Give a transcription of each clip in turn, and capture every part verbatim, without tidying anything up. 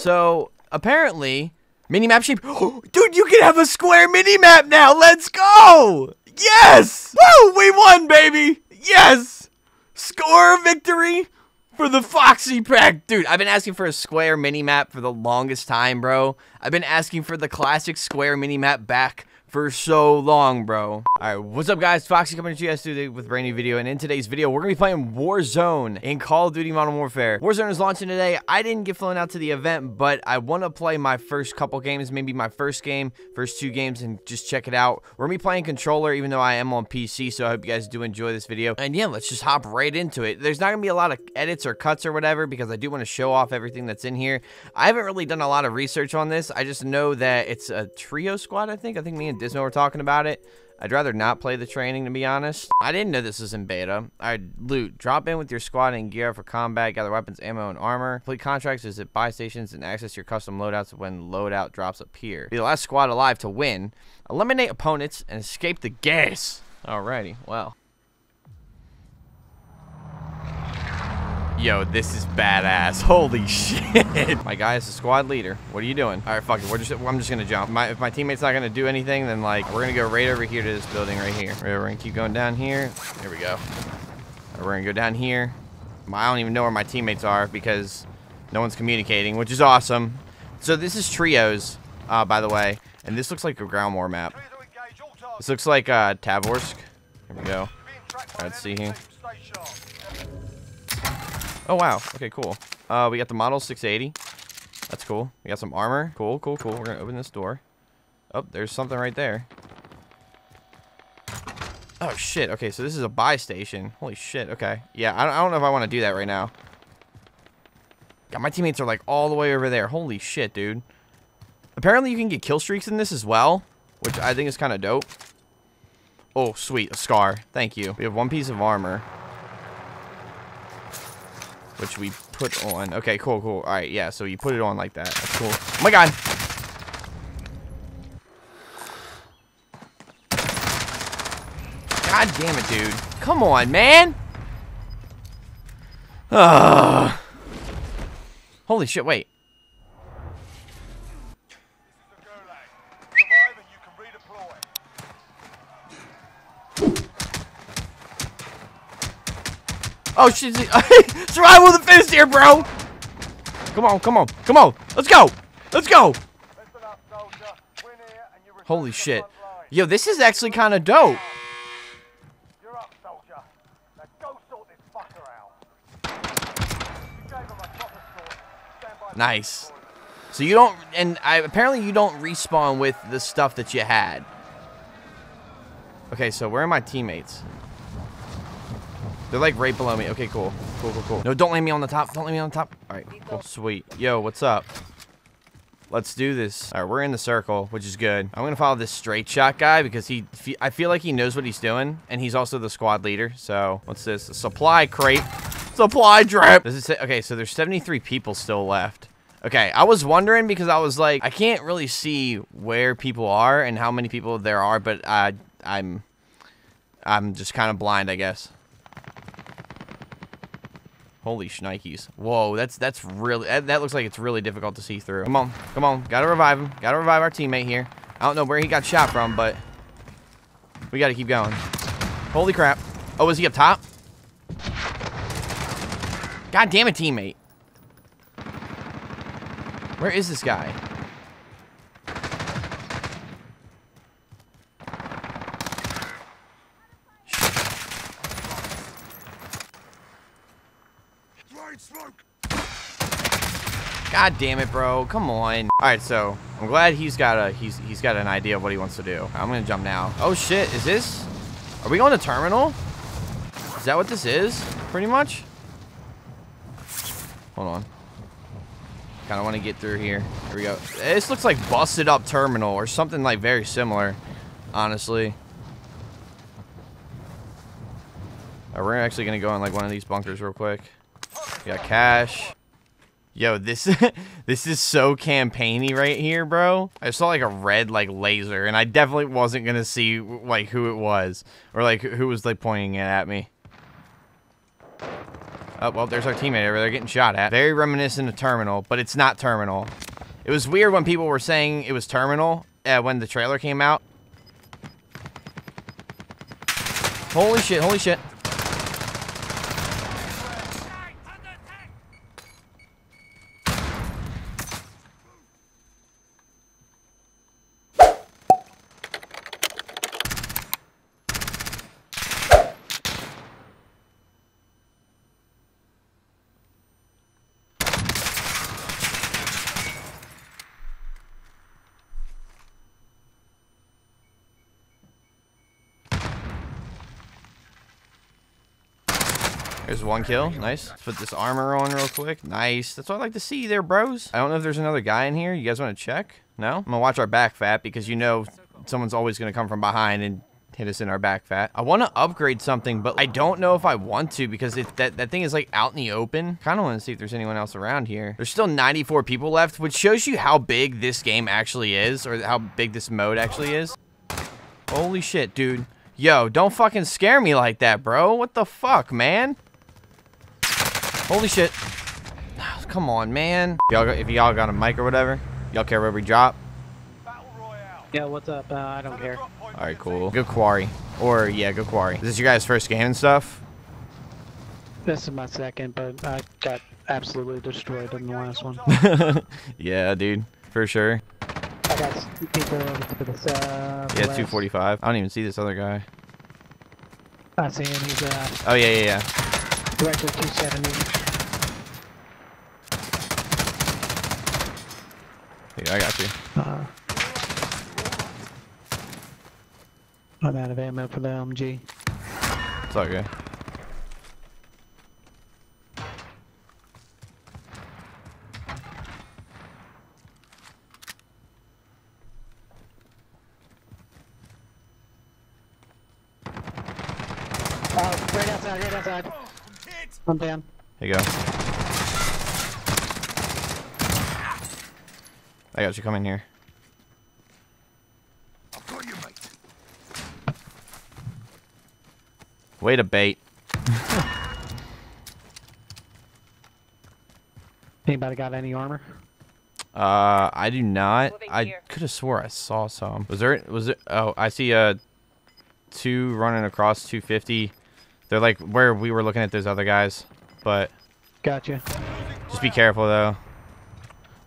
So, apparently, minimap shape. Dude, you can have a square minimap now. Let's go. Yes. Woo, we won, baby. Yes. Score victory for the Foxy Pack. Dude, I've been asking for a square minimap for the longest time, bro. I've been asking for the classic square minimap back for so long, bro. Alright, what's up, guys? Foxy coming to you guys today with a brand new video, and in today's video, we're gonna be playing Warzone in Call of Duty Modern Warfare. Warzone is launching today. I didn't get flown out to the event, but I wanna play my first couple games, maybe my first game, first two games, and just check it out. We're gonna be playing controller, even though I am on P C, so I hope you guys do enjoy this video. And yeah, let's just hop right into it. There's not gonna be a lot of edits or cuts or whatever, because I do wanna show off everything that's in here. I haven't really done a lot of research on this. I just know that it's a trio squad, I think. I think me and Dismo were talking about it. I'd rather not play the training, to be honest. I didn't know this was in beta. Alright, loot. Drop in with your squad and gear for combat. Gather weapons, ammo, and armor. Complete contracts, visit buy stations, and access your custom loadouts when loadout drops appear. Be the last squad alive to win. Eliminate opponents and escape the gas. Alrighty, well. Yo, this is badass. Holy shit. My guy is the squad leader. What are you doing? All right, fuck it. We're just, I'm just going to jump. My, if my teammate's not going to do anything, then, like, we're going to go right over here to this building right here. We're going to keep going down here. Here we go. We're going to go down here. I don't even know where my teammates are because no one's communicating, which is awesome. So this is trios, uh, by the way. And this looks like a ground war map. This looks like uh, Tavorsk. Here we go. All right, let's see here. Oh, wow. Okay, cool. Uh, we got the model six eighty. That's cool. We got some armor. Cool, cool, cool. We're going to open this door. Oh, there's something right there. Oh, shit. Okay, so this is a buy station. Holy shit. Okay. Yeah, I don't, I don't know if I want to do that right now. God, my teammates are, like, all the way over there. Holy shit, dude. Apparently, you can get kill streaks in this as well, which I think is kind of dope. Oh, sweet. A scar. Thank you. We have one piece of armor, which we put on. Okay, cool, cool. All right, yeah, so you put it on like that. That's cool. Oh, my God. God damn it, dude. Come on, man. Ugh. Holy shit, wait. Oh, shit. Survival of the fittest here, bro. Come on, come on, come on. Let's go. Let's go. Holy shit. Yo, this is actually kind of dope. You're up, soldier. Now go sort this fucker out. Nice. So you don't, and I apparently you don't respawn with the stuff that you had. Okay, so where are my teammates? They're like right below me. Okay, cool. Cool, cool, cool. No, don't land me on the top. Don't land me on the top. All right, cool. Sweet. Yo, what's up? Let's do this. All right, we're in the circle, which is good. I'm going to follow this straight shot guy because he, I feel like he knows what he's doing. And he's also the squad leader. So what's this? A supply crate. Supply drip. Does it say? Okay, so there's seventy-three people still left. Okay, I was wondering because I was like, I can't really see where people are and how many people there are. But I, I'm, I'm just kind of blind, I guess. Holy shnikes. Whoa, that's that's really... That, that looks like it's really difficult to see through. Come on, come on. Gotta revive him. Gotta revive our teammate here. I don't know where he got shot from, but we gotta keep going. Holy crap. Oh, is he up top? God damn it, teammate. Where is this guy? God damn it, bro. Come on. All right, so I'm glad he's got a he's he's got an idea of what he wants to do. I'm gonna jump now. Oh shit, is this? Are we going to Terminal? Is that what this is? Pretty much. Hold on. Kind of want to get through here. Here we go. This looks like busted up Terminal or something like very similar, honestly. Right, we're actually gonna go in like one of these bunkers real quick. We got cash. Yo, this this is so campaigny right here, bro. I saw like a red like laser, and I definitely wasn't gonna see like who it was or like who was like pointing it at me. Oh, well, there's our teammate over there getting shot at. Very reminiscent of Terminal, but it's not Terminal. It was weird when people were saying it was Terminal uh, when the trailer came out. Holy shit, holy shit. There's one kill. Nice. Let's put this armor on real quick. Nice. That's what I like to see there, bros. I don't know if there's another guy in here. You guys want to check? No? I'm going to watch our back fat because you know someone's always going to come from behind and hit us in our back fat. I want to upgrade something, but I don't know if I want to because if that, that thing is like out in the open. Kind of want to see if there's anyone else around here. There's still ninety-four people left, which shows you how big this game actually is or how big this mode actually is. Holy shit, dude. Yo, don't fucking scare me like that, bro. What the fuck, man? Holy shit. Oh, come on, man. Y'all, if y'all got a mic or whatever, y'all care where we drop? Yeah, what's up? Uh, I don't care. All right, cool. Go Quarry. Or, yeah, go Quarry. Is this your guys' first game and stuff? This is my second, but I got absolutely destroyed in the last one. Yeah, dude. For sure. I got people to this, uh, yeah, two forty-five. I don't even see this other guy. I see him. He's, uh... Oh, yeah, yeah, yeah. Directly two seventy. Yeah, I got you. Uh, I'm out of ammo for the M G. It's all good. Oh, right outside, right outside. I'm down. There you go. I got you, come in here. I'll call you, mate. Way to bait. Anybody got any armor? Uh, I do not. I could have swore I saw some. Was there, was it, oh, I see uh, two running across two fifty. They're like where we were looking at those other guys, but. Gotcha. Just be careful though.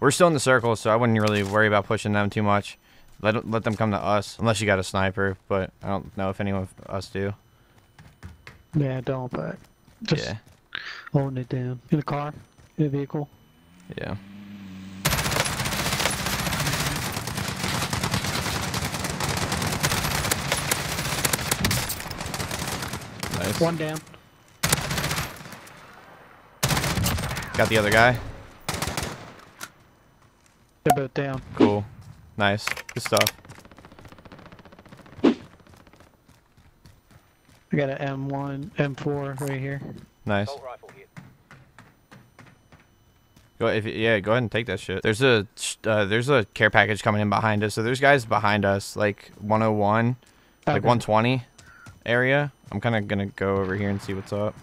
We're still in the circle, so I wouldn't really worry about pushing them too much. Let, let them come to us, unless you got a sniper, but I don't know if anyone of us do. Yeah, don't, but just yeah. Holding it down. In a car, in a vehicle. Yeah. Nice. One down. Got the other guy. They're both down. Cool. Nice. Good stuff. I got an M one, M four right here. Nice. Go if yeah, go ahead and take that shit. There's a uh, there's a care package coming in behind us. So there's guys behind us, like one oh one, okay. Like one twenty area. I'm kind of gonna go over here and see what's up.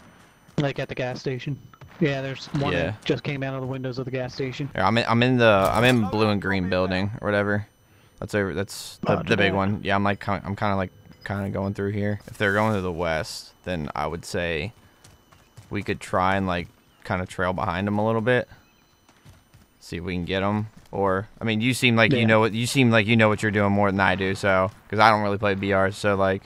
Like at the gas station. Yeah, there's one yeah. that just came out of the windows of the gas station. Yeah, I'm in, I'm in the I'm in blue and green building or whatever. That's over. That's the, oh, the big one. Yeah, I'm like I'm kind of like kind of going through here. If they're going to the west, then I would say we could try and like kind of trail behind them a little bit. See if we can get them. Or I mean, you seem like yeah. you know what you seem like you know what you're doing more than I do. So because I don't really play B Rs, so like.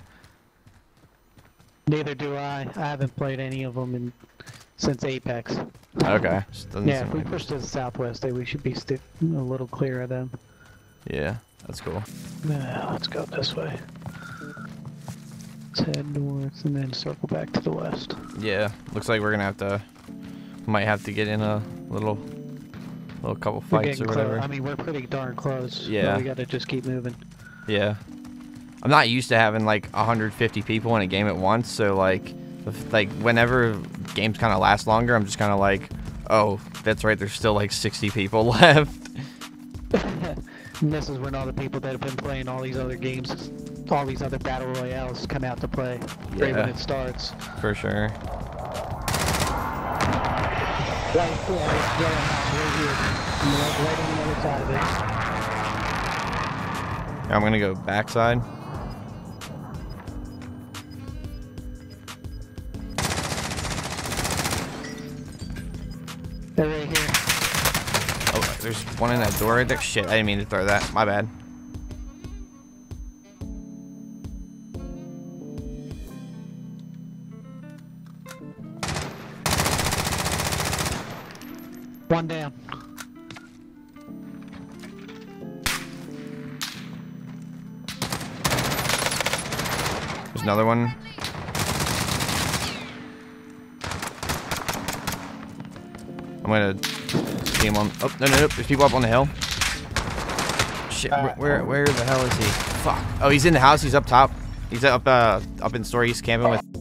Neither do I. I haven't played any of them in. Since Apex. Okay. Yeah, if we push to the southwest, we should be st a little clear of them. Yeah, that's cool. Now, let's go this way. Let's head north and then circle back to the west. Yeah, looks like we're gonna have to, might have to get in a little, little couple fights or whatever. Close. I mean, we're pretty darn close. Yeah. We gotta just keep moving. Yeah. I'm not used to having like one hundred fifty people in a game at once, so like, like whenever. Games kind of last longer. I'm just kind of like, oh, that's right. There's still like sixty people left. And this is when all the people that have been playing all these other games, all these other battle royales come out to play. Yeah. Right when it starts. For sure. right here, right here. I'm like right on the other side of it. I'm gonna go backside. They're right here. Oh, there's one in that door right there. Shit, I didn't mean to throw that. My bad. One down. There's another one. I'm gonna see him on. Oh no no no! There's people up on the hill. Shit! Uh, where where the hell is he? Fuck! Oh, he's in the house. He's up top. He's up uh up in store. He's camping with.